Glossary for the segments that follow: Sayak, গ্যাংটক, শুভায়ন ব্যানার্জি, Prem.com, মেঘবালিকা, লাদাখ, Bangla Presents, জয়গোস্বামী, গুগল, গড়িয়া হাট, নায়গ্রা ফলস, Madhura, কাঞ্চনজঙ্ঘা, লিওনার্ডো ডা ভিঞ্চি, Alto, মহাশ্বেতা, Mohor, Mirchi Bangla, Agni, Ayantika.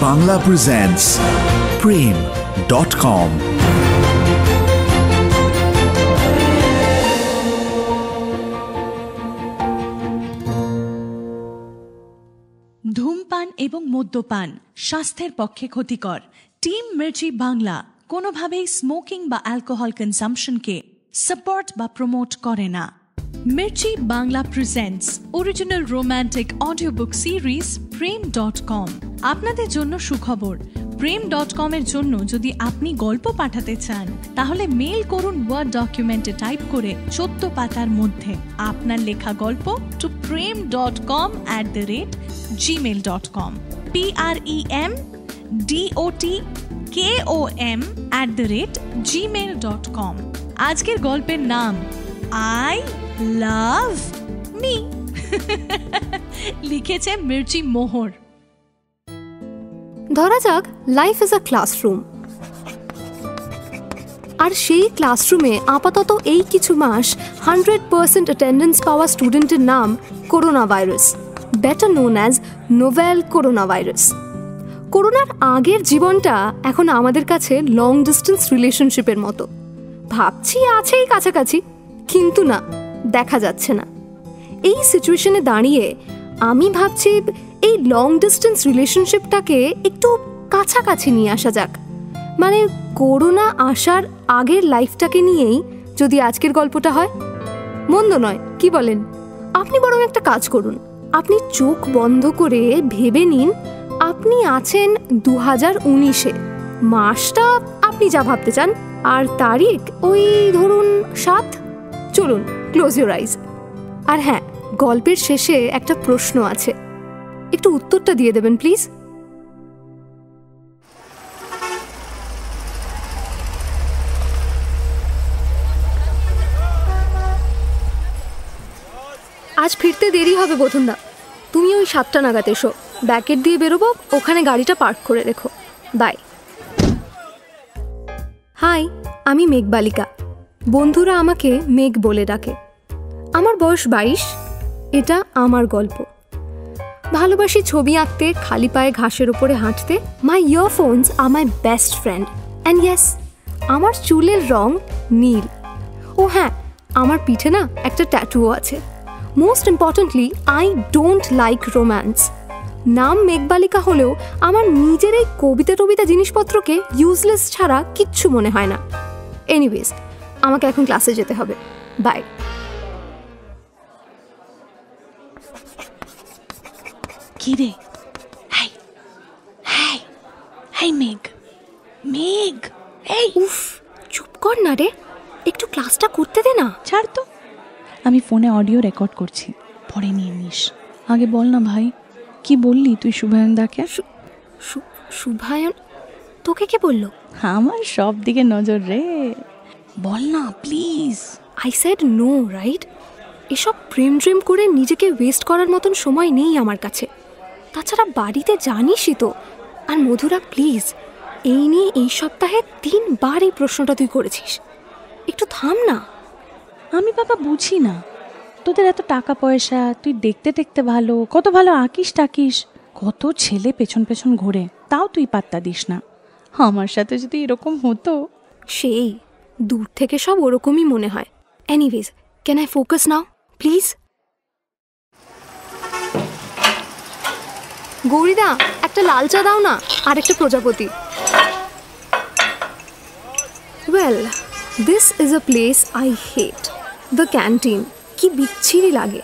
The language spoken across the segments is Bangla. Bangla presents Prem.com। धूमपान एवं मद्यपान स्वास्थ्यर पक्षे क्षतिकर। टीम मिर्ची बांगला कोनोभावेई स्मोकिंग बा अल्कोहल कंजम्पशन के सपोर्ट बा प्रमोट करे ना। Mirchi Bangla presents original romantic audio book series Prem.com। আপনাদের জন্য সুখবর, Prem.com এর জন্য যদি আপনি গল্প পাঠাতে চান তাহলে মেইল করুন ওয়ার্ড ডকুমেন্টে টাইপ করে 14 পাতার মধ্যে আপনার লেখা গল্প to prem.com@gmail.com premdotkom@gmail.com। আজকের গল্পের নাম I love me। লিখেছে মির্চি মোহর। ধরা যাক লাইফ ইজ আ ক্লাসরুম, আর সেই ক্লাসরুমে আপাতত এই কিছু মাস 100% অ্যাটেন্ডেন্স পাওয়া স্টুডেন্টের নাম corona virus, better known as novel corona virus. করোনার আগের জীবনটা এখন আমাদের কাছে লং ডিস্টেন্স রিলেশনশিপের মতো, ভাবছি আছেই কাছাকাছি কিন্তু না, দেখা যাচ্ছে না। এই সিচুয়েশনে দাঁড়িয়ে আমি ভাবছি এই লং ডিস্টেন্স রিলেশনশিপটাকে একটু কাছাকাছি নিয়ে আসা যাক, মানে করোনা আসার আগের লাইফটাকে নিয়েই যদি আজকের গল্পটা হয় মন্দ নয়, কি বলেন? আপনি বরং একটা কাজ করুন, আপনি চোখ বন্ধ করে ভেবে নিন আপনি আছেন 2019-এ, মাসটা আপনি যা ভাবতে চান, আর তারিখ ওই ধরুন 7। চলুন ক্লোজ ইউর আইজ। আর হ্যাঁ, গল্পের শেষে একটা প্রশ্ন আছে, একটু উত্তরটা দিয়ে দেবেন প্লিজ। আজ ফিরতে দেরি হবে বন্ধুরা, তুমি ওই 7টা নাগাদ এসো, ব্যাকেট দিয়ে বেরোবো, ওখানে গাড়িটা পার্ক করে রেখো, বাই। হাই, আমি মেঘবালিকা, বন্ধুরা আমাকে মেঘ বলে ডাকে। আমার বয়স 22, এটা আমার গল্প। ভালোবাসি ছবি আঁকতে, খালি পায়ে ঘাসের উপরে হাঁটতে। মাই ইয়ারফোনস আর my best friend and yes, আমার চুলের রং নীল। ও হ্যাঁ, আমার পিঠে না একটা ট্যাটুও আছে। Most importantly I don't like romance. নাম মেঘবালিকা হলেও আমার নিজের এই কবিতা টবিতা জিনিসপত্রকে ইউজলেস ছাড়া কিচ্ছু মনে হয় না। এনিওয়েজ, আমাকে এখন ক্লাসে যেতে হবে, বাই। কিরে, হাই হাই হাই মেঘ, মেঘ এই উফ, চুপ কর না রে, একটু ক্লাসটা করতে দে না। ছাড় তো, আমি ফোনে অডিও রেকর্ড করছি, পরে নিয়ে নিস, আগে বল না ভাই, কি বললি তুই শুভায়ন দাকে? শুভায়ন তোকে কে বললো? আমার সব দিকে নজর রে, বল না please. I said no right, এসব প্রেম ড্রেম করে নিজেকে ওয়েস্ট করার মতন সময় নেই আমার কাছে, তাছাড়া বাড়িতে জানিসই তো। আর মধুরা প্লিজ, এই নিয়ে এই সপ্তাহে 3 বার এই প্রশ্নটা তুই করেছিস, একটু থাম না। আমি বাবা বুঝি না, তোদের এত টাকা পয়সা, তুই দেখতে দেখতে ভালো, কত ভালো আঁকিস টাকিস, কত ছেলে পেছন পেছন ঘোরে, তাও তুই পাত্তা দিস না। আমার সাথে যদি এরকম হতো! সেই দূর থেকে সব ওরকমই মনে হয়। Anyways, can I focus now please? গৌরীদা, একটা লাল চা দাও না, আর একটা প্রজাপতি। Well, this is a place I hate, the canteen. কি বিচ্ছিরি লাগে,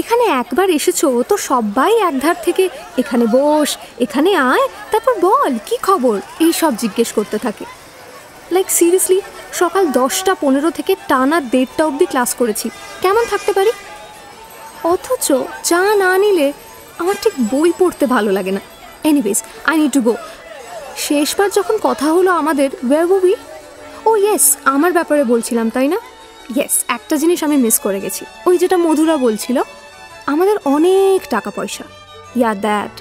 এখানে একবার এসেছো তো সবাই একধার থেকে এখানে বস, এখানে আয়, তারপর বল কি খবর, এই সব জিজ্ঞেস করতে থাকে। লাইক সিরিয়াসলি, সকাল 10:15 থেকে টানা 1:30 অবধি ক্লাস করেছি, কেমন থাকতে পারি? অথচ চা না নিলে আমার ঠিক বই পড়তে ভালো লাগে না। Anyways, I need to go. শেষবার যখন কথা হলো আমাদের, where were we? Oh yes, আমার ব্যাপারে বলছিলাম তাই না? ইয়েস, একটা জিনিস আমি মিস করে গেছি, ওই যেটা মধুরা বলছিল, আমাদের অনেক টাকা পয়সা। ইয়া দ্যাট,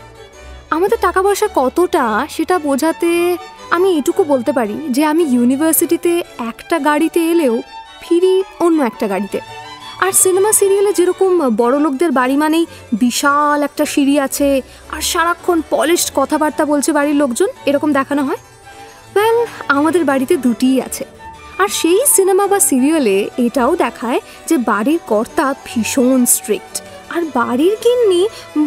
আমাদের টাকা পয়সা কতটা সেটা বোঝাতে আমি এটুকু বলতে পারি যে আমি ইউনিভার্সিটিতে একটা গাড়িতে এলেও ফিরি অন্য একটা গাড়িতে, আর সিনেমা সিরিয়ালে যেরকম বড়লোকদের বাড়ি মানেই বিশাল একটা সিঁড়ি আছে আর সারাক্ষণ পলিশড কথাবার্তা বলছে বাড়ির লোকজন, এরকম দেখানো হয়। ওয়েল, আমাদের বাড়িতে দুটিই আছে। আর সেই সিনেমা বা সিরিয়ালে এটাও দেখায় যে বাড়ির কর্তা ভীষণ স্ট্রিক্ট, আর বাড়ির কিন্নি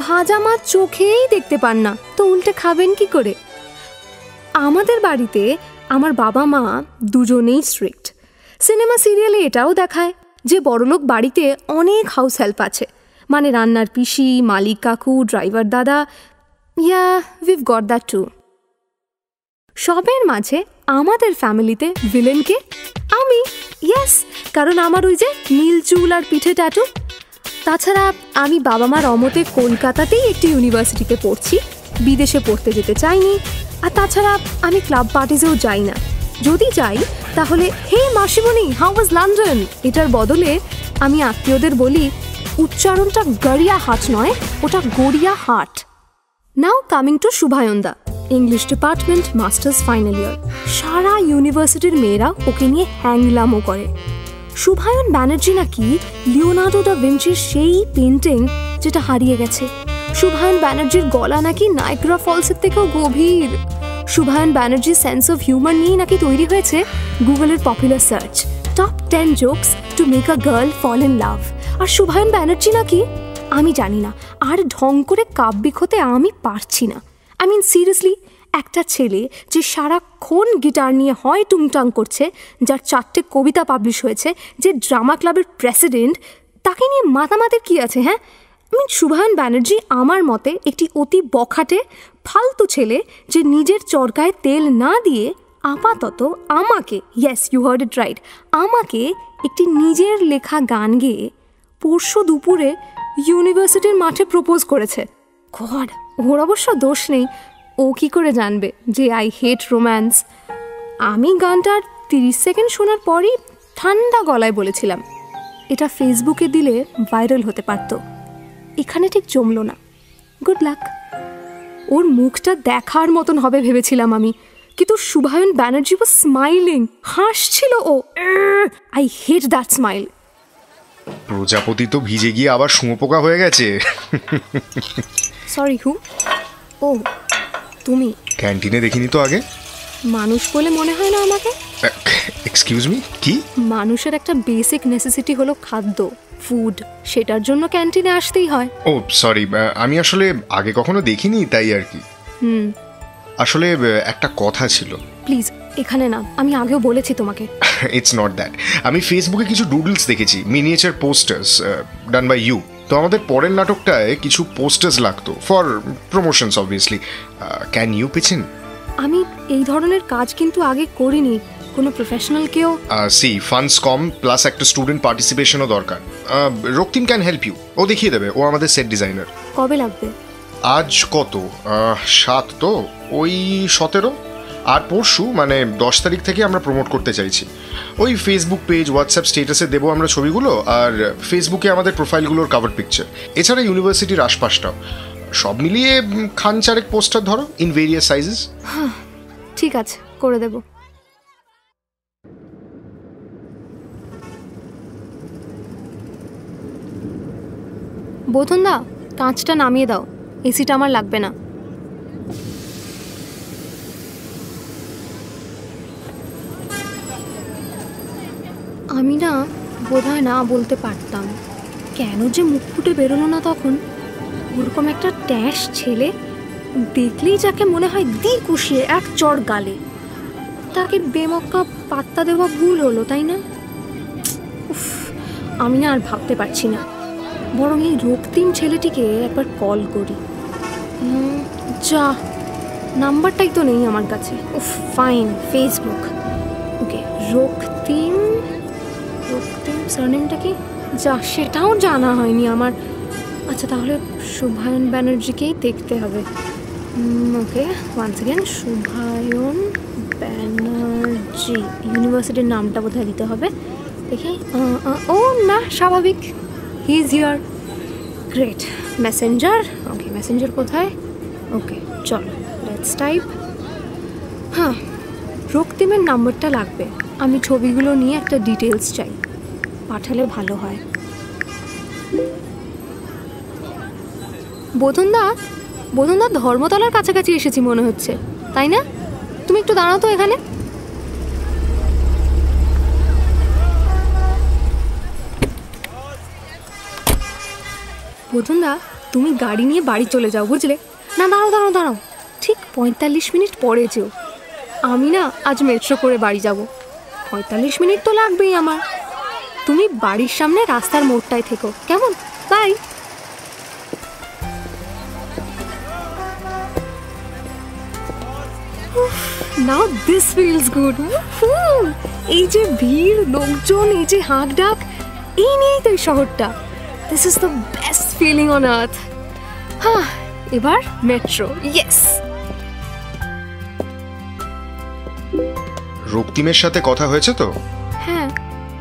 ভাজা মাছ চোখেই দেখতে পান না, তো উল্টে খাবেন কি করে। আমাদের বাড়িতে আমার বাবা মা দুজনেই স্ট্রিক্ট। সিনেমা সিরিয়ালে এটাও দেখায় যে বড়লোক বাড়িতে অনেক হাউস হেল্প আছে, মানে রান্নার পিসি, মালিক কাকু, ড্রাইভার দাদা। Yeah, we've got that too. সবের মাঝে আমাদের ফ্যামিলিতে ভিলেনকে আমি, ইয়েস, কারণ আমার ওই যে নীল চুল আর পিঠে ট্যাটু। তাছাড়া আমি বাবা মার অমতে কলকাতাতেই একটি ইউনিভার্সিটিতে পড়ছি, বিদেশে পড়তে যেতে চাইনি। আর তাছাড়া আমি ক্লাব পার্টিজেও যাই না, যদি যাই তাহলে হে মাসিমণি, হাউ ওয়াজ লন্ডন, এটার বদলে আমি আত্মীয়দের বলি উচ্চারণটা গড়িয়া হাট নয়, ওটা গড়িয়া হাট। Now coming to শুভায়নদা, English department, masters final year. সারা ইউনিভার্সিটির মেয়েরা ওকে নিয়ে হ্যাংলামও করে। শুভায়ন ব্যানার্জি নাকি লিওনার্ডো ডা ভিঞ্চির সেই পেন্টিং যেটা হারিয়ে গেছে। শুভায়ন ব্যানার্জির গলা নাকি নায়গ্রা ফলসের থেকেও গভীর। শুভায়ন ব্যানার্জির সেন্স অফ হিউমার নিয়ে নাকি তৈরি হয়েছে গুগলের popular search top 10 jokes to make a girl fall in love. আর শুভায়ন ব্যানার্জি নাকি, আমি জানি না, আর ঢং করে কাব্যিক হতে আমি পারছি না। আই মিন সিরিয়াসলি, একটা ছেলে যে সারাক্ষণ গিটার নিয়ে হয় টুংটাং করছে, যার 4টে কবিতা পাবলিশ হয়েছে, যে ড্রামা ক্লাবের প্রেসিডেন্ট, তাকে নিয়ে মাতামাতের কী আছে? হ্যাঁ, আমি শুভায়ন ব্যানার্জি আমার মতে একটি অতি বখাটে ফালতু ছেলে যে নিজের চরকায় তেল না দিয়ে আপাতত আমাকে, yes you heard it right, আমাকে একটি নিজের লেখা গান গেয়ে পরশু দুপুরে ইউনিভার্সিটির মাঠে প্রপোজ করেছে। গড, ওর অবশ্য দোষ নেই, ও কী করে জানবে যে আই হেট রোম্যান্স। আমি গানটার 30 সেকেন্ড শোনার পরই ঠান্ডা গলায় বলেছিলাম এটা ফেসবুকে দিলে ভাইরাল হতে পারত, এখানে ঠিক জমল না। Good luck. ওর মুখটা দেখার মতন হবে ভেবেছিলাম আমি, কিন্তু শুভায়ন ব্যানার্জি ওয়াজ স্মাইলিং, হাসছিল ও। I hate that smile. প্রজাপতি তো ভিজে গিয়ে আবার শুঁয়োপোকা হয়ে গেছে। সরি, হু? ও তুমি ক্যান্টিনে দেখিনি তো আগে? মানুষ বলে মনে হয় না আমাকে। এক্সকিউজ মি, কি? মানুষের একটা বেসিক নেসেসিটি হলো খাদ্য, ফুড, সেটার জন্য ক্যান্টিনে আসতেই হয়। ও সরি, আমি আসলে আগে কখনো দেখিনি তাই আর কি। আসলে একটা কথা ছিল। প্লিজ এখানে না, আমি আগেও বলেছি তোমাকে। It's not that. আমি ফেসবুকে কিছু ডুডলস দেখেছি, miniature posters done by you. তো আমাদের পরের নাটকটায় কিছু পোস্টার্স লাগতো for promotions obviously. Can you pitch in? আমি এই ধরনের কাজ কিন্তু আগে করিনি, কোনো প্রফেশনাল কেও। সি ফান্ডস কম, প্লাস একটা স্টুডেন্ট পার্টিসিপেশনও দরকার। রক্তিম ক্যান হেল্প ইউ, ও দেখিয়ে দেবে, ও আমাদের সেট ডিজাইনার। কবে লাগবে? আজ কত 7, তো ওই 17, আর পরশু মানে 10 তারিখ থেকে আমরা প্রমোট করতে চাইছি। ওই ফেসবুক পেজ, হোয়াটসঅ্যাপ স্টেটাসে দেবো আমরা ছবিগুলো, আর ফেসবুকে আমাদের প্রোফাইলগুলোর কভার পিকচার, এছাড়া ইউনিভার্সিটির আশপাশটাও। সব মিলিয়ে 4-5 পোস্টার ধরো, ইন ভেরিয়াস সাইজেস। ঠিক আছে, করে দেবো। বোতনদা, কাঁচটা নামিয়ে দাও, এসিটা আমার লাগবে না। আমি না বোধহয় না বলতে পারতাম, কেন যে মুখ ফুটে বেরোলো না তখন। ওরকম একটা ট্যাঁশ ছেলে, দেখলেই যাকে মনে হয় দি কুশিয়ে এক চড় গালে, তাকে বেমক্কা পাত্তা দেওয়া ভুল হলো, তাই না? উফ, আমি না আর ভাবতে পারছি না, বরং এই রক্তিম ছেলেটিকে একবার কল করি। যা, নাম্বারটাই তো নেই আমার কাছে। উফ, ফাইন, ফেসবুক। ওকে, রক্তিম, রক্তিম সারনেমটা কি? যা, সেটাও জানা হয়নি আমার। আচ্ছা, তাহলে শুভায়ন ব্যানার্জিকেই দেখতে হবে। Okay, once again শুভায়ন ব্যানার্জি, ইউনিভার্সিটির নামটা বোধহয় দিতে হবে দেখি। ও না, স্বাভাবিক, he is here. Great. Messenger, okay, messenger কোথায়? ওকে, চলো, লেটস টাইপ। হ্যাঁ, রক্তিমের নাম্বারটা লাগবে, আমি ছবিগুলো নিয়ে একটা ডিটেলস চাই, পাঠালে ভালো হয়। बोधनदा बोधनदा धर्मतलार काछाकाछि एसेछि मने होच्छे ताई ना तुमि एकटु दाঁড়াও तो एखाने बोधनदा तुमि गाड़ी निये बाड़ी चले जाओ बुझले ना दाঁড়াও दाঁড়াও दाঁড়াও ठीक 45 मिनट पड़े जेओ आमि ना आज मेट्रो करे बाड़ी जाबो 45 मिनट तो लागबेई आमार तुमि बाड़ीर सामने रास्तार मोड़टाय थेको केमन बाई Now this feels good. এই যে ভিড় লোকজন এই যে হাঁকডাক এই নিয়েই তো শহরটা This is the best feeling on earth. হ্যাঁ এবার মেট্রো Yes. রক্তিমের সাথে কথা হয়েছে তো হ্যাঁ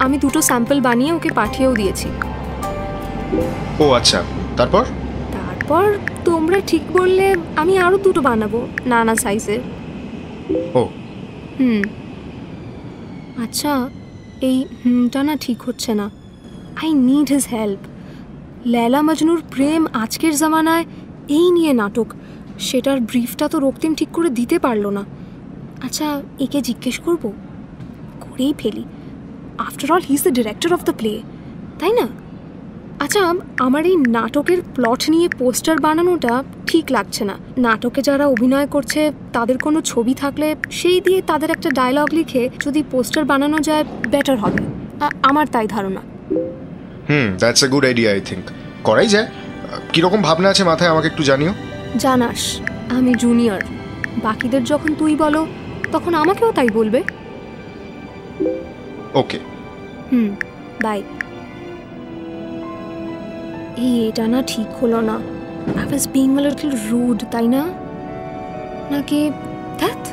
আমি দুটো স্যাম্পল বানিয়ে ওকে পাঠিয়েও দিয়েছি ও আচ্ছা তারপর তারপর তোমরা ঠিক বললে আমি আরো দুটো বানাবো নানা সাইজের अच्छा ना ठीक होच्छे ना I need his help Laila मजनूर प्रेम आजकेर जमानाय एई निये नाटक सेटार ब्रीफटा तो रक्तिम ठीक करे दिते पारलो ना अच्छा एके जिज्ञेस करब करेई फेली after all he is the director of the play ताई ना अच्छा आमार एई नाटकेर प्लट निये पोस्टार बानानोटा ठीक लागছে না नाटके যারা অভিনয় করছে তাদের কোনো ছবি থাকলে সেই দিয়ে তাদের একটা ডায়লগ লিখে যদি পোস্টার বানানো যায় বেটার হবে আমার তাই ধারণা that's a good idea I think করাই যায় কি রকম ভাবনা আছে মাথায় আমাকে একটু জানিও জানাস আমি জুনিয়র বাকিদের যখন তুই বলো তখন আমাকেও তাই বলবে ওকে বাই এইটা না ঠিক হলো না I was being a little rude, তাই না? নাকি that?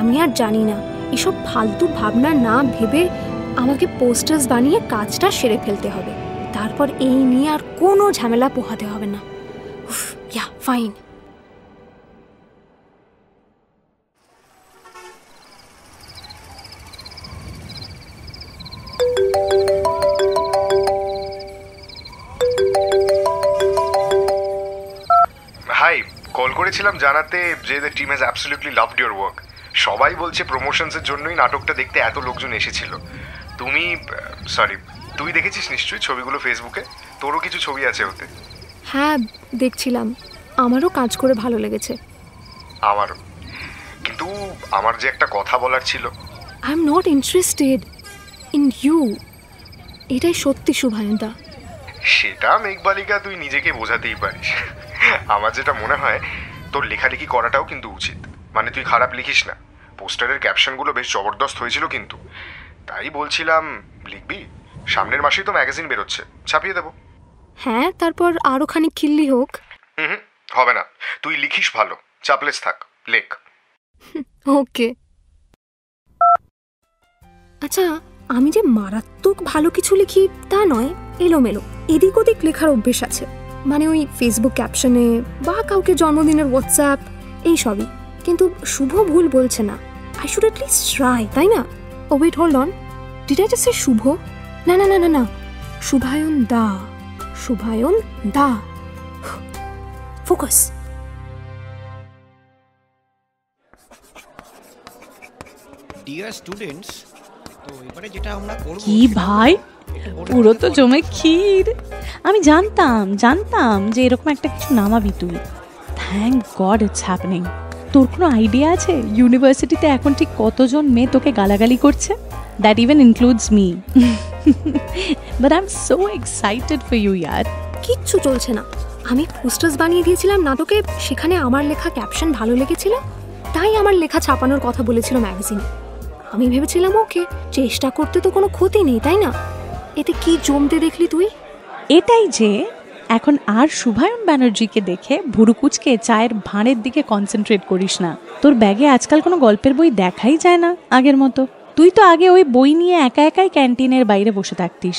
আমি আর জানি না। এসব ফালতু ভাবনা না ভেবে আমাকে পোস্টার্স বানিয়ে কাজটা সেরে ফেলতে হবে। তারপর এই নিয়ে আর কোনো ঝামেলা পোহাতে হবে না। উফ, yeah, fine. সত্যি শুভায়নদা সেটা মেঘবালিকা তুই নিজেকে বোঝাতেই পারিস আমার যেটা মনে হয় তোর লেখালেখি করাটাও কিন্তু উচিত মানে তুই খারাপ লিখিস না পোস্টারের ক্যাপশনগুলো বেশ জবরদস্ত হয়েছিল কিন্তু তাই বলছিলাম লিখবি সামনের মাসেই তো ম্যাগাজিন বেরোচ্ছে ছাপিয়ে দেবো হ্যাঁ তারপর আরও খানিক খিল্লি হোক হবে না তুই লিখিস ভালো চাপলেস থাক লেখ ওকে আচ্ছা আমি যে মারাত্মক ভালো কিছু লিখি তা নয় এলোমেলো এদিক ওদিক লেখার অভ্যেস আছে মানে ওই ফেসবুক ক্যাপশনে বা কাউকে জন্মদিনের হোয়াটসঅ্যাপ এইসবই কিন্তু শুভ ভুল বলছে না I should at least try তাই না ও wait hold on did I just say Shubho না না না না না শুভায়ন দা ফোকাস ডিয়ার স্টুডেন্টস তো এবারে যেটা আমরা করব কি ভাই পুরো তো জমে ক্ষীর আমি জানতাম জানতাম যে এরকম একটা কিছু নামাবি তুই থ্যাংক গড ইটস হ্যাপেনিং তোর কোনো আইডিয়া আছে ইউনিভার্সিটিতে এখন ঠিক কতজন মেয়ে তোকে গালাগালি করছে that even includes me but I am so excited for you ইয়ার কিচ্ছু চলছে না আমি পোস্টার্স বানিয়ে দিয়েছিলাম নাটকে সেখানে আমার লেখা ক্যাপশন ভালো লেগেছিল তাই আমার লেখা ছাপানোর কথা বলেছিল ম্যাগাজিনে আমি ভেবেছিলাম ওকে চেষ্টা করতে তো কোনো ক্ষতি নেই তাই না এতে কি জমতে দেখলি তুই এটাই যে এখন আর শুভায়ন ব্যানার্জিকে দেখে ভুরুকুচকে চায়ের ভাঁড়ের দিকে কনসেন্ট্রেট করিস না তোর ব্যাগে আজকাল কোনো গল্পের বই দেখাই যায় না আগের মতো তুই তো আগে ওই বই নিয়ে একা একাই ক্যান্টিনের বাইরে বসে থাকতিস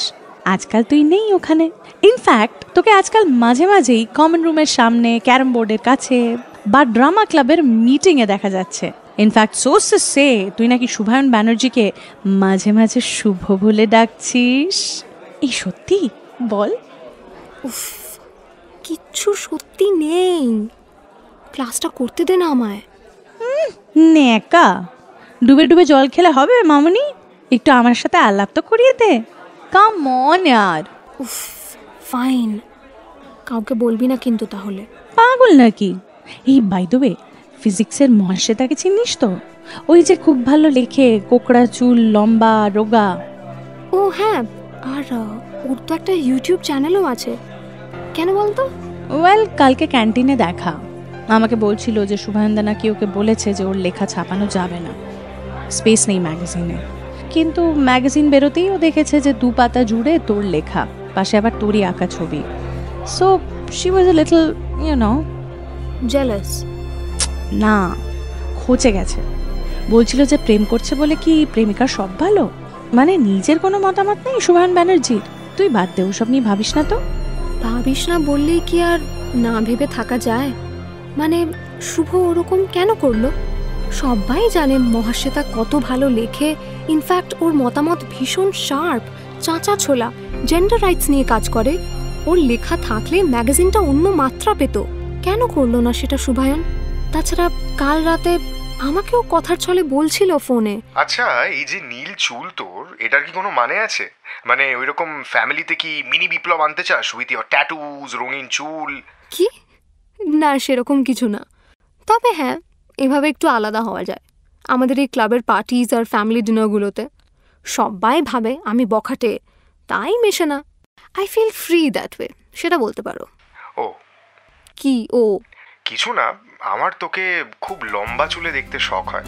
আজকাল তুই নেই ওখানে ইনফ্যাক্ট তোকে আজকাল মাঝে মাঝেই কমন রুমের সামনে ক্যারাম বোর্ডের কাছে বা ড্রামা ক্লাবের মিটিংয়ে দেখা যাচ্ছে ইনফ্যাক্ট সোর্স সে তুই নাকি শুভায়ন ব্যানার্জিকে মাঝে মাঝে শুভ বলে ডাকছিস এই সত্যি বল উফ কিচ্ছু সত্যি নেই। ক্লাসটা করতে দে না আমায়। নেকা ডুবে ডুবে জল খেলে হবে মামনি? একটু আমার সাথে আলাপ তো করিয়ে দে। কাম অন यार। উফ ফাইন। কাউকে বলবি না কিন্তু তাহলে। পাগল নাকি? এই বাই দ্য ওয়ে ফিজিক্সের মহাশ্বেতাকে চিনিস তো? ওই যে খুব ভালো লেখে, কোকড়া চুল, লম্বা, রোগা। ও হ্যাঁ, আর ওর তো একটা ইউটিউব চ্যানেলও আছে, কেন বলতো? ওয়েল কালকে ক্যান্টিনে দেখা, আমাকে বলছিল যে শুভায়নদা নাকি ওকে বলেছে যে ওর লেখা ছাপানো যাবে না, স্পেস নেই ম্যাগাজিনে। কিন্তু ম্যাগাজিন বেরোতেই ও দেখেছে যে 2 পাতা জুড়ে তোর লেখা, পাশে আবার তোরই আঁকা ছবি। So she was a little you know jealous. না খোঁচে গেছে, বলছিল যে প্রেম করছে বলে কি প্রেমিকার সব ভালো? মানে নিজের কোনো মতামত নেই শুভায়ন ব্যানার্জির। তুই বাদ দে, ওসব নিয়ে ভাবিস না তো। ভাবিস না বললেই কি আর না ভেবে থাকা যায়? মানে শুভ ওরকম কেন করলো? সবাই জানে মহাশ্বেতা কত ভালো লেখে, ইনফ্যাক্ট ওর মতামত ভীষণ শার্প, চাঁচা ছোলা, জেন্ডার রাইটস নিয়ে কাজ করে। ওর লেখা থাকলে ম্যাগাজিনটা অন্য মাত্রা পেত। কেন করলো না সেটা শুভায়ন? তাছাড়া কাল রাতে আমাকেও কথার ছলে বলছিল ফোনে। আচ্ছা এই যে নীল চুল তোর, এটার কি কোনো মানে আছে? মানে ওইরকম ফ্যামিলিতে কি মিনি বিপ্লব আনতে চাস উইথ ইওর ট্যাটুজ, রঙিন চুল? কি না সেরকম কিছু না, তবে হ্যাঁ এভাবে একটু আলাদা হওয়া যায়। আমাদের এই ক্লাবের পার্টিজ আর ফ্যামিলি ডিনারগুলোতে সবাই ভাবে আমি বখাটে, তাই মেশে না। I feel free that way, সেটা বলতে পারো। ও কি? ও কিছু না, আমার তোকে খুব লম্বা চুলে দেখতে শখ হয়।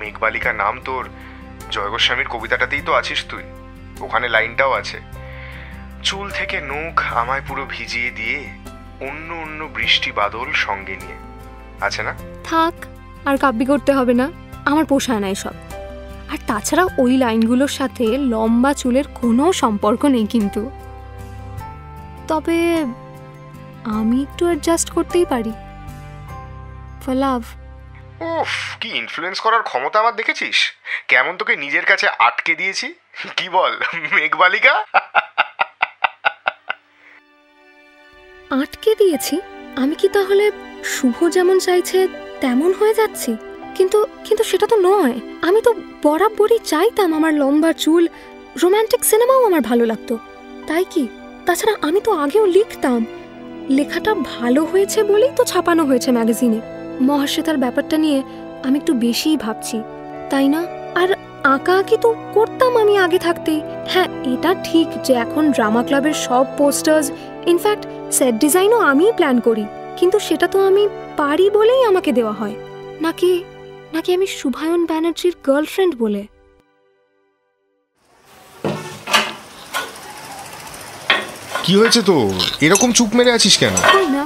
মেঘবালিকা নাম তোর, জয়গোস্বামীর কবিতাটাতেই তো আছিস তুই, ওখানে লাইনটাও আছে, চুল থেকে নখ আমায় পুরো ভিজিয়ে দিয়ে অন্য অন্য বৃষ্টি বাদল সঙ্গে নিয়ে, আছে না? থাক আর কাব্যি করতে হবে না, আমার পোষায় না এসব। আর তাছাড়া ওই লাইনগুলোর সাথে লম্বা চুলের কোনো সম্পর্ক নেই কিন্তু। তবে আমি একটু অ্যাডজাস্ট করতেই পারি। কি ইনফ্লুয়েন্স করার ক্ষমতা আমার, দেখেছিস কেমন তোকে নিজের কাছে আটকে দিয়েছি? কি বল মেঘবালিকা? আটকে দিয়েছি আমি কি তাহলে? শুভ যেমন চাইছে তেমন হয়ে যাচ্ছি? কিন্তু কিন্তু সেটা তো নয়। আমি তো বরাবরই চাইতাম আমার লম্বা চুল, রোমান্টিক সিনেমাও আমার ভালো লাগতো, তাই কি? তাছাড়া আমি তো আগেও লিখতাম, লেখাটা ভালো হয়েছে বলেই তো ছাপানো হয়েছে ম্যাগাজিনে। মহাশ্বেতার ব্যাপারটা নিয়ে আমি একটু বেশিই ভাবছি, তাই না? আর আঁকা আঁকি তো করতাম আমি আগে থাকতেই। হ্যাঁ এটা ঠিক যে এখন ড্রামা ক্লাবের সব পোস্টার্স, ইনফ্যাক্ট সেট ডিজাইনও আমিই প্ল্যান করি, কিন্তু সেটা তো আমি পারি বলেই আমাকে দেওয়া হয়। নাকি নাকি আমি শুভায়ন ব্যানার্জির গার্লফ্রেন্ড বলে? কি হয়েছে তো এরকম চুপ মেরে আছিস কেন? না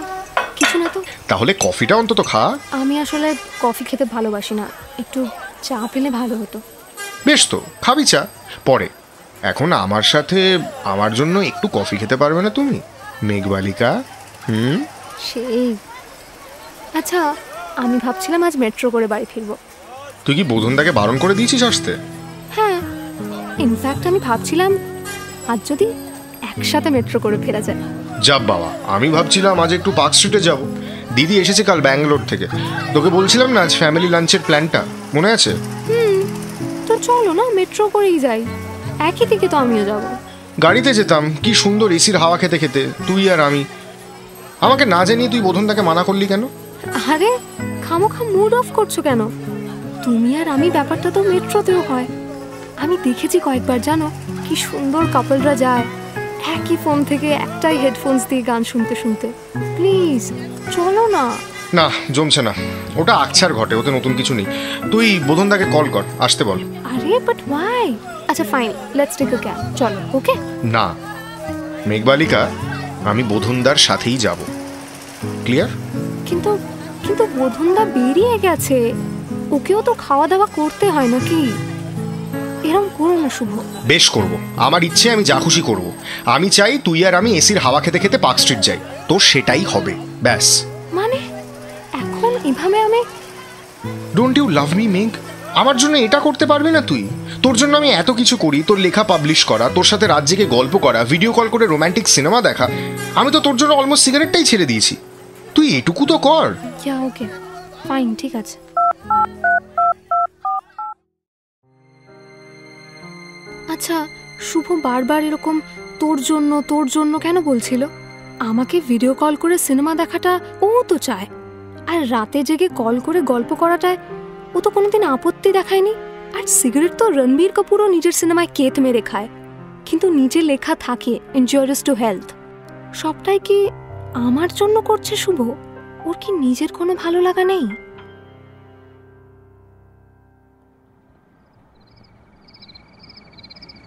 কিছু না তো। তাহলে কফিটা অন্তত খা। আমি আসলে কফি খেতে ভালোবাসি না, একটু চা পেলে ভালো হতো। বেশ তো খাবি চা পরে, এখন আমার সাথে আমার জন্য একটু কফি খেতে পারবে না তুমি মেঘবালিকা? হুম সেই। আচ্ছা আমি ভাবছিলাম আজ মেট্রো করে বাড়ি ফিরবো। তুই কি বোধনদাকে বারণ করে দিয়েছিস আসতে? হ্যাঁ ইনফ্যাক্ট আমি ভাবছিলাম আজ যদি একসাথে মেট্রো করে ফেরা যায়। যাব বাবা, আমি ভাবছিলাম আজ একটু পার্ক স্ট্রিটে যাব, দিদি এসেছে কাল ব্যাঙ্গালোর থেকে, তোকে বলছিলাম না আজ ফ্যামিলি লাঞ্চের প্ল্যানটা মনে আছে? হুম তো চলো না মেট্রো করেই যাই, একই দিকে তো আমিও যাব। গাড়িতে যেতাম কি সুন্দর এসির হাওয়া খেতে খেতে তুই আর আমি। আমাকে না জানিয়ে তুই বোধনদাকে মানা করলি কেন? আরে খামোখা মুড অফ করছো কেন? তুমি আর আমি ব্যাপারটা তো মেট্রোতেও হয়, আমি দেখেছি কয়েকবার জানো, কি সুন্দর কাপলরা যায় একই ফোন থেকে একটাই হেডফোনস দিয়ে গান শুনতে শুনতে। প্লিজ চলো না। না জমছে না, ওটা আকছার ঘটে, ওতে নতুন কিছু নেই। তুই বোধনদাকে কল কর আসতে বল। আরে বাট ওয়াই? আচ্ছা fine, let's take a cab, চলো। ওকে না মেঘবালিকা, আমি বোধনদার সাথেই যাব, ক্লিয়ার? কিন্তু কিন্তু বোধনদা বেরিয়ে গেছে, ওকেও তো খাওয়া দাওয়া করতে হয় নাকি? এরকম করো না শুভ। বেশ করবো, আমার ইচ্ছে, আমি যা খুশি করবো। আমি চাই তুই আর আমি এসির হাওয়া খেতে খেতে পার্ক স্ট্রিট যাই, তোর সেটাই হবে ব্যাস। মানে এখন এভাবে আমি ডোন্ট ইউ লাভ মি মেঘ? আমার জন্য এটা করতে পারবি না তুই? তোর জন্য আমি এত কিছু করি, তোর লেখা পাবলিশ করা, তোর সাথে রাত জেগে গল্প করা, ভিডিও কল করে রোমান্টিক সিনেমা দেখা। আমি তো তোর জন্য অলমোস্ট সিগারেটটাই ছেড়ে দিয়েছি, তুই এটুকু তো কর। ওকে ফাইন, ঠিক আছে। আচ্ছা, শুভ বারবার এরকম তোর জন্য কেন বলছিল? আমাকে ভিডিও কল করে সিনেমা দেখাটা ও তো চায়, আর রাতে জেগে কল করে গল্প করাটায় ও তো কোনোদিন আপত্তি দেখায়নি। আর সিগারেট তো রণবীর কাপুরও নিজের সিনেমায় কেত মেরে খায়, কিন্তু নিজে লেখা থাকে ইনজুরিয়াস টু হেলথ। সবটাই কি আমার জন্য করছে শুভ? ওর কি নিজের কোনো ভালো লাগা নেই?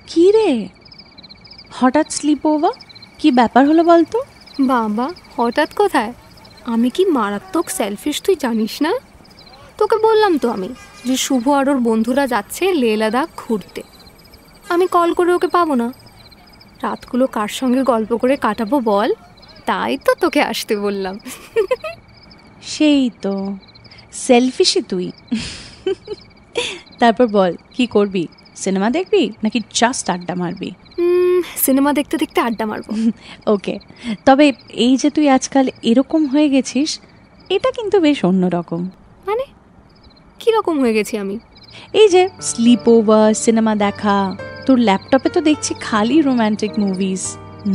কি রে, হঠাৎ স্লিপ ওভার? কি ব্যাপার হলো বলতো? বাবা, হঠাৎ কোথায়? আমি কি মারাত্মক সেলফিশ তুই জানিস না? তোকে বললাম তো আমি যে শুভ আর ওর বন্ধুরা যাচ্ছে লে লাদাখ ঘুরতে। আমি কল করে ওকে পাবো না, রাতগুলো কার সঙ্গে গল্প করে কাটাবো বল? তাই তো তোকে আসতে বললাম। সেই তো, সেলফিশই তুই। তারপর বল, কি করবি? সিনেমা দেখবি নাকি জাস্ট আড্ডা মারবি? সিনেমা দেখতে দেখতে আড্ডা মারবো। ওকে, তবে এই যে তুই আজকাল এরকম হয়ে গেছিস, এটা কিন্তু বেশ অন্যরকম। মানে কীরকম হয়ে গেছি আমি? এই যে স্লিপ ওভার, সিনেমা দেখা, তোর ল্যাপটপে তো দেখছি খালি রোম্যান্টিক মুভিস,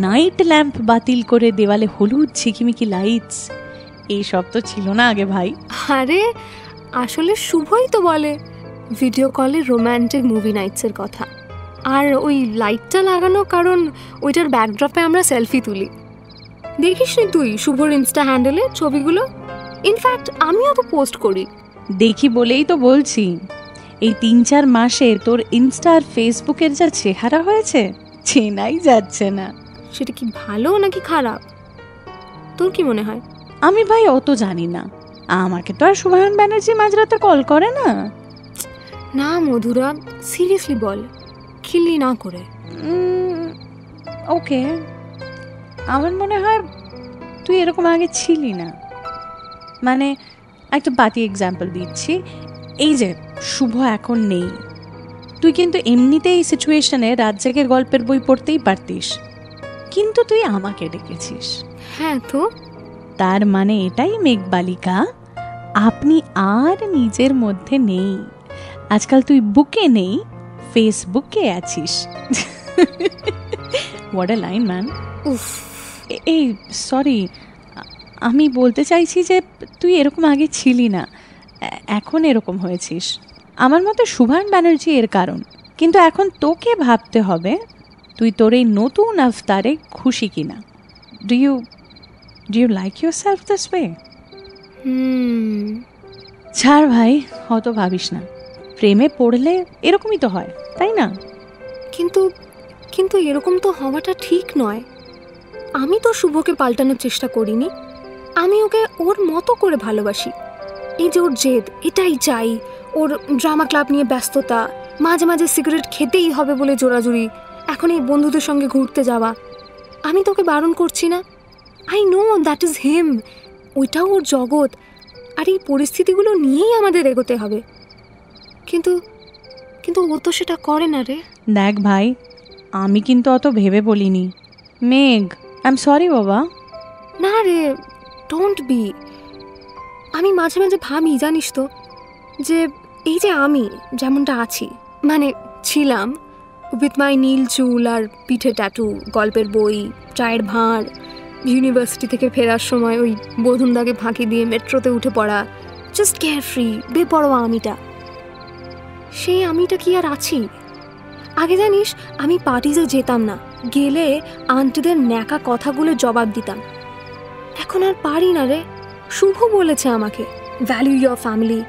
নাইট ল্যাম্প বাতিল করে দেওয়ালে হলুদ ঝিকিমিকি লাইটস, এইসব তো ছিল না আগে ভাই। আরে আসলে শুভই তো বলে ভিডিও কলে রোম্যান্টিক মুভি নাইটসের কথা, আর ওই লাইটটা লাগানো কারণ ওইটার ব্যাকড্রপে আমরা সেলফি তুলি। দেখিস নি তুই শুভর ইনস্টা হ্যান্ডেলে ছবিগুলো? ইনফ্যাক্ট আমিও তো পোস্ট করি। দেখি বলেই তো বলছি, এই ৩-৪ মাসে তোর ইনস্টা আর ফেসবুকের যা চেহারা হয়েছে, চেনাই যাচ্ছে না। সেটা কি ভালো নাকি খারাপ তোর কি মনে হয়? আমি ভাই অত জানি না, আমাকে তো আর শুভায়ন ব্যানার্জি মাঝরাতে কল করে না। না মধুরা, সিরিয়াসলি বল, খিল্লি না করে। ওকে, আমার মনে হয় তুই এরকম আগে ছিলি না। মানে একটা বাতি এক্সাম্পল দিচ্ছি, এই যে শুভ এখন নেই, তুই কিন্তু এমনিতেই এই সিচুয়েশনে রাত জেগে গল্পের বই পড়তেই পারতিস, কিন্তু তুই আমাকে ডেকেছিস। হ্যাঁ তো, তার মানে এটাই মেঘবালিকা, আপনি আর নিজের মধ্যে নেই। আজকাল তুই বুকে নেই, ফেসবুকে আছিস। What a line man. উফ, এই সরি, আমি বলতে চাইছি যে তুই এরকম আগে ছিলি না, এখন এরকম হয়েছিস। আমার মতে শুভায়ন ব্যানার্জি এর কারণ, কিন্তু এখন তোকে ভাবতে হবে তুই তোর এই নতুন আফতারে খুশি কিনা। Do you like yourself this way? ছাড় ভাই, হয়তো ভাবিস না, প্রেমে পড়লে এরকমই তো হয়, তাই না? কিন্তু কিন্তু এরকম তো হওয়াটা ঠিক নয়। আমি তো শুভকে পাল্টানোর চেষ্টা করিনি, আমি ওকে ওর মতো করে ভালোবাসি। এই যে ওর জেদ, এটাই চাই, ওর ড্রামা ক্লাব নিয়ে ব্যস্ততা, মাঝে মাঝে সিগারেট খেতেই হবে বলে জোরাজুরি, এখন এই বন্ধুদের সঙ্গে ঘুরতে যাওয়া। আমি তোকে বারণ করছি না, I know that is him, ওইটাও ওর জগৎ, আর এই পরিস্থিতিগুলো নিয়েই আমাদের এগোতে হবে। কিন্তু কিন্তু ও তো সেটা করে না রে। দেখ ভাই, আমি কিন্তু অত ভেবে বলিনি। মেঘ, আই এম সরি বাবা। না রে, ডোন্ট বি। আমি মাঝে মাঝে ভাবি জানিস তো, যে এই যে আমি যেমনটা আছি, মানে ছিলাম, উইথ মাই নীল চুল আর পিঠে ট্যাটু, গল্পের বই, চায়ের ভাঁড়, ইউনিভার্সিটি থেকে ফেরার সময় ওই বধুন্দাকে ফাঁকি দিয়ে মেট্রোতে উঠে পড়া, জাস্ট কেয়ার ফ্রি বেপরোয়া আমিটা, সেই আমিটা কি আর আছি? আগে জানিস আমি পার্টিজে যেতাম না, গেলে আন্টিদের ন্যাকা কথাগুলো জবাব দিতাম। এখন আর পারি না রে। শুভ বলেছে আমাকে, ভ্যালিউ ইয়োর ফ্যামিলি,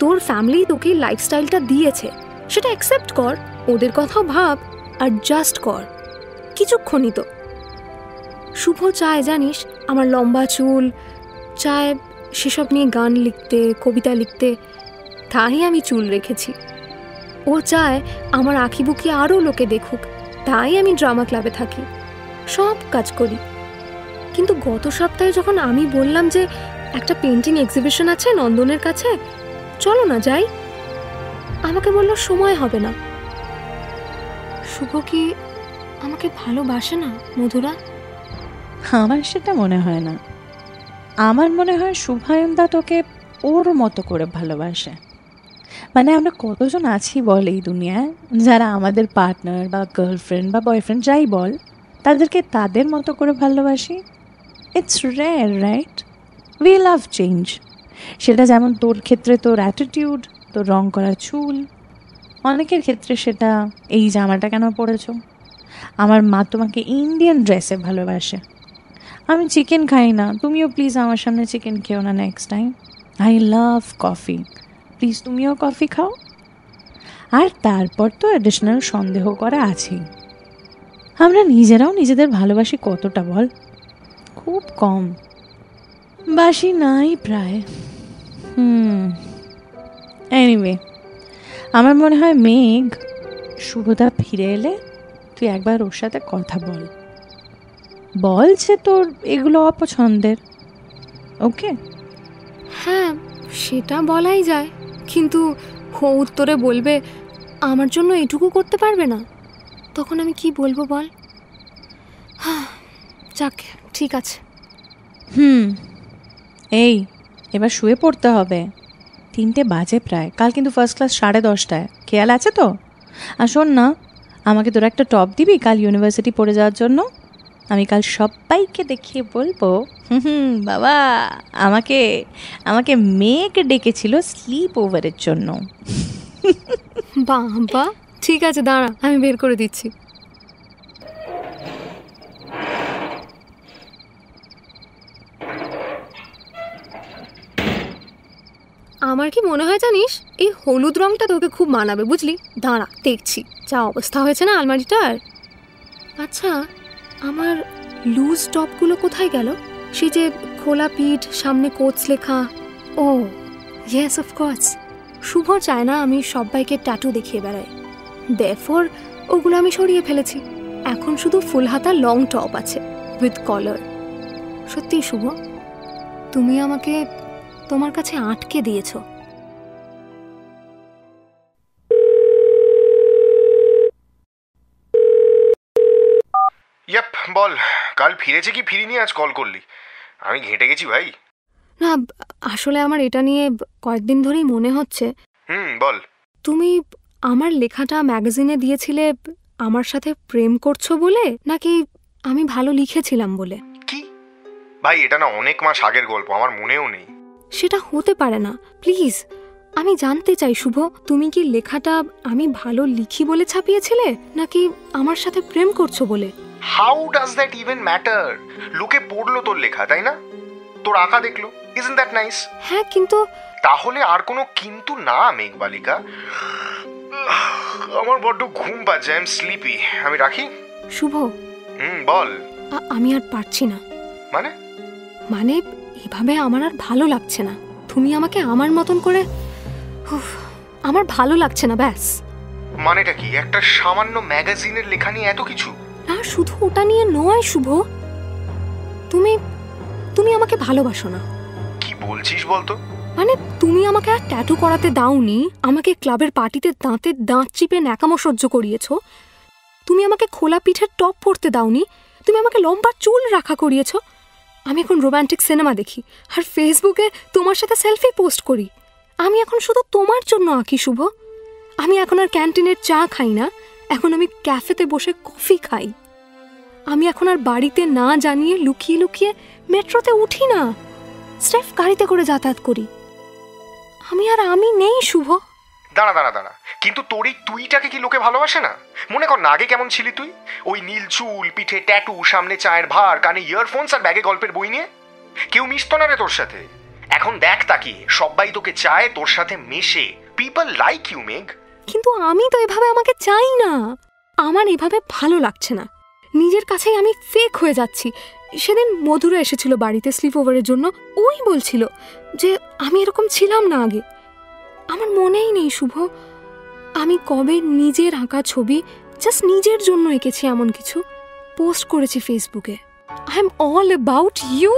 তোর ফ্যামিলি তোকে লাইফস্টাইলটা দিয়েছে, সেটা অ্যাকসেপ্ট কর, ওদের কথাও ভাব, অ্যাডজাস্ট কর কিছুক্ষণই তো। শুভ চায় জানিস আমার লম্বা চুল, চায় সেসব নিয়ে গান লিখতে, কবিতা লিখতে, তাই আমি চুল রেখেছি। ও চায় আমার আঁকিবুকি আরও লোকে দেখুক, তাই আমি ড্রামা ক্লাবে থাকি, সব কাজ করি। কিন্তু গত সপ্তাহে যখন আমি বললাম যে একটা পেন্টিং এক্সিবিশন আছে নন্দনের কাছে, চলো না যাই, আমাকে বলল সময় হবে না। শুভ কি আমাকে ভালোবাসে না মধুরা? আমার সেটা মনে হয় না। আমার মনে হয় শুভায়নদা তোকে ওর মতো করে ভালোবাসে। মানে আমরা কতজন আছি বল এই দুনিয়ায় যারা আমাদের পার্টনার বা গার্লফ্রেন্ড বা বয়ফ্রেন্ড যাই বল তাদেরকে তাদের মতো করে ভালোবাসি। It's rare, right? We love change. সেটা যেমন তোর ক্ষেত্রে তোর অ্যাটিটিউড, তোর রং করা চুল, অনেকের ক্ষেত্রে সেটা এই জামাটা কেন পরেছ। আমার মা তোমাকে ইন্ডিয়ান ড্রেসে ভালোবাসে। আমি চিকেন খাই না, তুমিও প্লিজ আমার সামনে চিকেন খেও না next time. I love coffee, please তুমিও কফি খাও। আর তারপর তো অ্যাডিশনাল সন্দেহ করা আছেই। আমরা নিজেরাও নিজেদের ভালোবাসি কতটা বল? খুব কম, বাসি নাই প্রায়। এনিওয়ে, আমার মনে হয় মেঘ শুভদা ফিরে এলে তুই একবার ওর সাথে কথা বল, বল যে তোর এগুলো অপছন্দের। ওকে? হ্যাঁ, সেটা বলাই যায়, কিন্তু ও উত্তরে বলবে আমার জন্য এটুকু করতে পারবে না, তখন আমি কি বলবো বল? হ্যাঁ, যাক, ঠিক আছে। এই এবার শুয়ে পড়তে হবে, 3টে বাজে প্রায়। কাল কিন্তু ফার্স্ট ক্লাস 10:30টায়, খেয়াল আছে তো? আর শোন না, আমাকে তোরা একটা টপ দিবি কাল ইউনিভার্সিটি পড়ে যাওয়ার জন্য। আমি কাল সবাইকে দেখিয়ে বলবো বাবা আমাকে আমাকে মেঘ ডেকেছিল স্লিপ ওভারের জন্য। বাবা ঠিক আছে, দাঁড়া আমি বের করে দিচ্ছি। আমার কি মনে হয় জানিস, এই হলুদ রঙটা তোকে খুব মানাবে, বুঝলি? দাঁড়া দেখছি, যা অবস্থা হয়েছে না আলমারিটার। আচ্ছা, আমার লুজ টপগুলো কোথায় গেল? সেই যে খোলা পিঠ, সামনে কোচ লেখা। ও ইয়েস, অফকোর্স। শুভ চায় না আমি সবাইকে ট্যাটু দেখিয়ে বেড়াই, দেয়ারফর ওগুলো আমি সরিয়ে ফেলেছি। এখন শুধু ফুল হাতা লং টপ আছে উইথ কলার। সত্যি শুভ, তুমি আমাকে তোমার কাছে আটকে দিয়েছো। ইয়েপ, বল কাল ফিরেছে কি ফিরিনি আজ কল করলি? আমি ঘেঁটে গেছি ভাই। না আসলে আমার এটা নিয়ে কয়েকদিন ধরেই মনে হচ্ছে। বল। তুমি আমার লেখাটা ম্যাগাজিনে দিয়েছিলে আমার সাথে প্রেম করছো বলে, নাকি আমি ভালো লিখেছিলাম বলে? কি ভাই, এটা না অনেক মাস আগের গল্প, আমার মনেও নেই। সেটা হতে পারে না, প্লিজ আমি জানতে চাই শুভ, তুমি কি লেখাটা আমি ভালো লিখি বলে ছাপিয়েছিলে, নাকি আমার সাথে প্রেম করছো বলে? How does that even matter? লোকে পড়লো তোর লেখা, তাই না? তোর আঁকা দেখলো, ইজন্ট দ্যাট নাইস? হ্যাঁ, কিন্তু তাহলে আর কোনো কিন্তু না মেঘবালিকা। আমার বড্ড ঘুম পাচ্ছে, আই এম স্লিপি, আমি রাখি। শুভ। বল। আমি আর পারছি না। মানে? মানে এভাবে আমার আর ভালো লাগছে না। তুমি আমাকে আমার মতন করে, আমার ভালো লাগছে না, ব্যাস। মানেটা কি? একটা সামান্য ম্যাগাজিনের লেখা নিয়ে এত কিছু? না, শুধু ওটা নিয়ে নয় শুভ, তুমি তুমি আমাকে ভালোবাসো না। কি বলছিস বলতো? মানে তুমি আমাকে আর ট্যাটু করাতে দাওনি, আমাকে ক্লাবের পার্টিতে দাঁতে দাঁত চিপে ন্যাকামো সহ্য করিয়েছো, তুমি আমাকে খোলা পিঠের টপ পরতে দাওনি, তুমি আমাকে লম্বা চুল রাখা করিয়েছো। আমি এখন রোম্যান্টিক সিনেমা দেখি আর ফেসবুকে তোমার সাথে সেলফি পোস্ট করি। আমি এখন শুধু তোমার জন্য আঁকি শুভ। আমি এখন আর ক্যান্টিনের চা খাই না, এখন আমি ক্যাফেতে বসে কফি খাই। আমি এখন আর বাড়িতে না জানিয়ে লুকিয়ে লুকিয়ে মেট্রোতে উঠি না, স্রেফ গাড়িতে করে যাতায়াত করি। আমি আর আমি নেই শুভ। দাঁড়া দাঁড়া দাঁড়া, কিন্তু তোর এই তুইটাকে কি লোকে ভালোবাসে না? মনে কর না আগে কেমন ছিলি তুই, ওই নীল চুল, পিঠে ট্যাটু, সামনে চায়ের ভার, কানে ইয়ারফোনস আর ব্যাগে গল্পের বই নিয়ে। কেউ মিশতো না রে তোর সাথে। এখন দেখ তাকিয়ে, সবাই তোকে চায়, তোর সাথে মেশে। পিপল লাইক ইউ মেঘ। কিন্তু আমি তো এভাবে আমাকে চাই না, আমার এভাবে ভালো লাগছে না, নিজের কাছেই আমি ফেক হয়ে যাচ্ছি। সেদিন মধুরা এসেছিল বাড়িতে স্লিপ ওভারের জন্য, ওই বলছিল যে আমি এরকম ছিলাম না আগে। আমার মনেই নেই শুভ আমি কবে নিজের আঁকা ছবি জাস্ট নিজের জন্য এঁকেছি, এমন কিছু পোস্ট করেছি ফেসবুকে। I am all about you.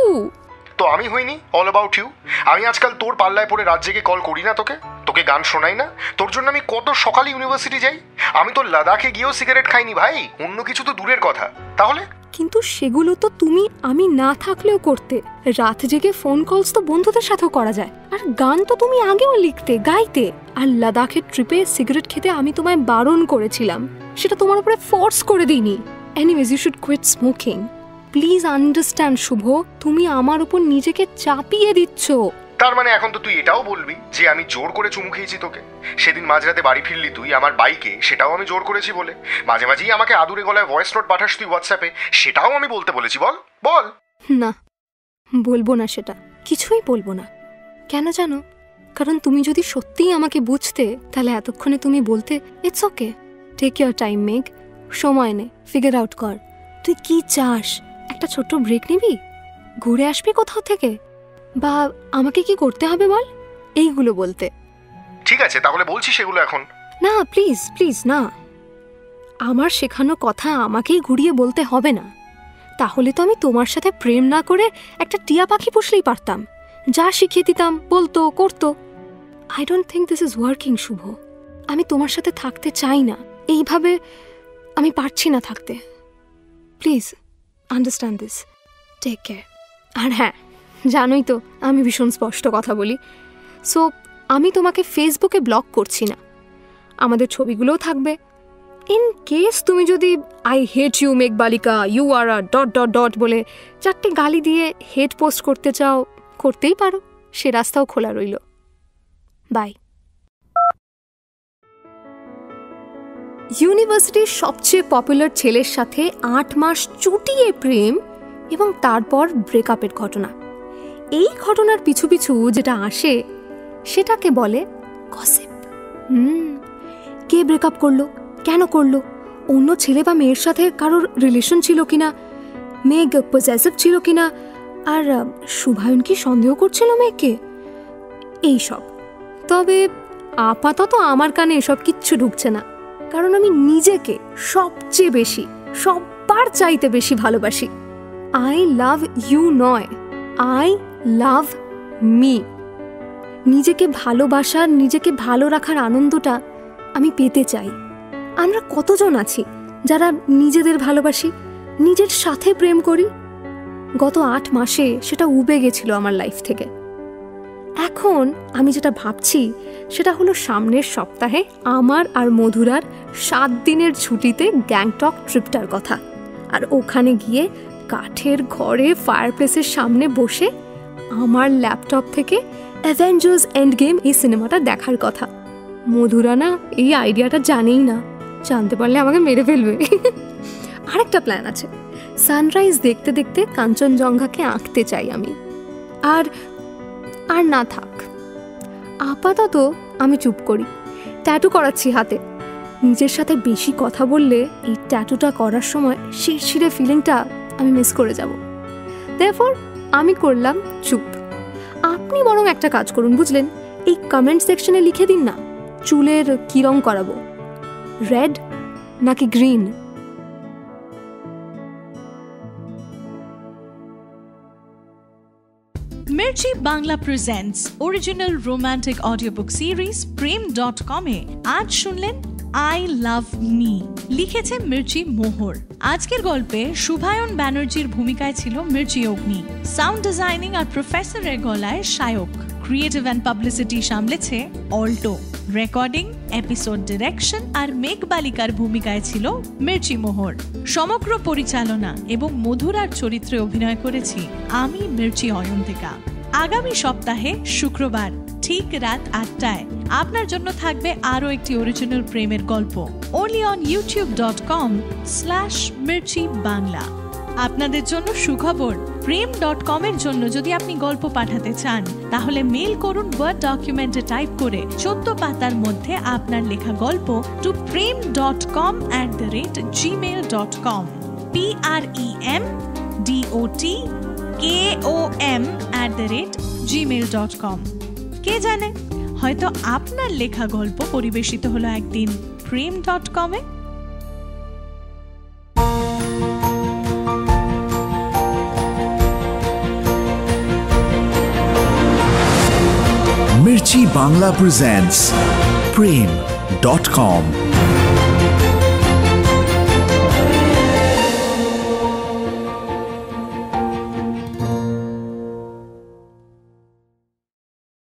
তো আমি হইনি অল অ্যাবাউট ইউ? আমি আজকাল তোর পাল্লায় পড়ে রাত জেগে কল করি না তোকে, তোকে গান শোনাই না? তোর জন্য আমি কত সকালে ইউনিভার্সিটি যাই। আমি তো লাদাখে গিয়েও সিগারেট খাইনি ভাই, অন্য কিছু তো দূরের কথা। তাহলে কিন্তু সেগুলো তো তুমি আমি না থাকলেও করতে। রাত জেগে ফোন কলস তো বন্ধুদের সাথেও করা যায়। আর গান তো তুমি আগেও লিখতে, গাইতে। আর লাদাখের ট্রিপে সিগারেট খেতে আমি তোমায় বারণ করেছিলাম, সেটা তোমার উপরে ফোর্স করে দিইনি। Anyways, you should quit smoking. Please understand Shubho, তুমি আমার উপর নিজেকে চাপিয়ে দিচ্ছ। তার মানে এখন তো তুই এটাও বলবি যে আমি জোর করে চুমু খেয়েছি তোকে? সেদিন মাঝরাতে বাড়ি ফিরলি তুই আমার বাইকে, সেটাও আমি জোর করেছি বলে। মাঝে মাঝেই আমাকে আদুরে গলায় ভয়েস নোট পাঠাস তুই হোয়াটসঅ্যাপে, সেটাও আমি বলতে বলেছি। বল বল। না, বলবো না, সেটা কিছুই বলবো না। কেন জানো? কারণ তুমি যদি সত্যিই আমাকে বুঝতে, তাহলে এতক্ষণে তুমি বলতে it's okay, take your time Megh, সময় নে, ফিগার আউট কর। তুই কি চাস? একটা ছোট্ট ব্রেক নিবি? ঘুরে আসবি কোথাও থেকে? বা আমাকে কি করতে হবে বল এইগুলো বলতে? ঠিক আছে, তাহলে বলছি সেগুলো এখন না। প্লিজ প্লিজ না, আমার শেখানো কথা আমাকেই ঘুরিয়ে বলতে হবে না। তাহলে তো আমি তোমার সাথে প্রেম না করে একটা টিয়া পাখি পুষলেই পারতাম, যা শিখিয়ে দিতাম বলতো, করতো। I don't think this is working Shubho. আমি তোমার সাথে থাকতে চাই না, এইভাবে আমি পারছি না থাকতে। Please understand this, take care. আর হ্যাঁ, জানোই তো আমি ভীষণ স্পষ্ট কথা বলি, সো আমি তোমাকে ফেসবুকে ব্লক করছি না। আমাদের ছবিগুলোও থাকবে। ইন কেস তুমি যদি I hate you মেঘবালিকা, you are a dot dot dot বলে চারটে গালি দিয়ে হেড পোস্ট করতে চাও, করতেই পারো, সে রাস্তাও খোলা রইল। বাই। ইউনিভার্সিটির সবচেয়ে পপুলার ছেলের সাথে 8 মাস চুটিয়ে প্রেম এবং তারপর ব্রেকআপের ঘটনা। এই ঘটনার পিছু পিছু যেটা আসে সেটাকে বলে গসিপ। কে ব্রেকআপ করলো, কেন করলো, অন্য ছেলে বা মেয়ের সাথে কারোর রিলেশন ছিল কিনা, মেঘ পজেসিভ ছিল কিনা, আর শুভায়ন কি সন্দেহ করছিল মেঘকে, এইসব। তবে আপাতত আমার কানে এসব কিচ্ছু ঢুকছে না, কারণ আমি নিজেকে সবচেয়ে বেশি, সবার চাইতে বেশি ভালোবাসি। আই লাভ ইউ নয়, আই লাভ মি। নিজেকে ভালোবাসার, নিজেকে ভালো রাখার আনন্দটা আমি পেতে চাই। আমরা কতজন আছি যারা নিজেদের ভালোবাসি, নিজের সাথে প্রেম করি? গত 8 মাসে সেটা উবে গেছিল আমার লাইফ থেকে। এখন আমি যেটা ভাবছি সেটা হলো সামনের সপ্তাহে আমার আর মধুরার 7 দিনের ছুটিতে গ্যাংটক ট্রিপটার কথা। আর ওখানে গিয়ে কাঠের ঘরে ফায়ারপ্লেসের সামনে বসে আমার ল্যাপটপ থেকে অ্যাভেঞ্জার্স এন্ড গেম এই সিনেমাটা দেখার কথা। মধুরা না এই আইডিয়াটা জানেই না, জানতে পারলে আমাকে মেরে ফেলবে। আরেকটা প্ল্যান আছে, সানরাইজ দেখতে দেখতে কাঞ্চনজঙ্ঘাকে আঁকতে চাই আমি। আর আর না থাক, আপাতত আমি চুপ করি। ট্যাটু করাচ্ছি হাতে। নিজের সাথে বেশি কথা বললে এই ট্যাটুটা করার সময় শিরশিরে ফিলিংটা আমি মিস করে যাব। দেয়ারফর আমি করলাম চুপ। আপনি বরং একটা কাজ করুন, বুঝলেন, এই কমেন্ট সেকশনে লিখে দিন না চুলের কী রং করাবো, রেড নাকি green. Mirchi Bangla presents original romantic audio book series Prem.com ए आज सुनलें आई लाभ मी, লিখেছে মির্চি মোহর। আজকের গল্পে শুভায়ন ব্যানার্জির ভূমিকায় ছিল মির্চি অগ্নি। সাউন্ড ডিজাইনিং আর প্রফেসরের গলায় শায়ক। ক্রিয়েটিভ অ্যান্ড পাবলিসিটি সামলেছে অল্টো। রেকর্ডিং, এপিসোড ডিরেকশন আর মেঘবালিকার ভূমিকায় ছিল মির্চি মোহর। সমগ্র পরিচালনা এবং মধুরার চরিত্রে অভিনয় করেছি আমি মির্চি অয়ন্তিকা। আগামী সপ্তাহে শুক্রবার ঠিক রাত 8টায় আপনার জন্য থাকবে আরও একটি অরিজিনাল প্রেমের গল্প, only on youtube.com/mirchibangla। আপনাদের জন্য সুখবর, Prem.com এর জন্য যদি আপনি গল্প পাঠাতে চান তাহলে মেইল করুন ওয়ার্ড ডকুমেন্টে টাইপ করে 14 পাতার মধ্যে আপনার লেখা গল্প to prem.com@gmail.com, premdotkom@gmail.com। কে জানে, হয়তো আপনার লেখা গল্প পরিবেশিত হলো একদিন Prem.com এ। मिर्ची बांग्ला प्रेजेंट्स प्रेम.com।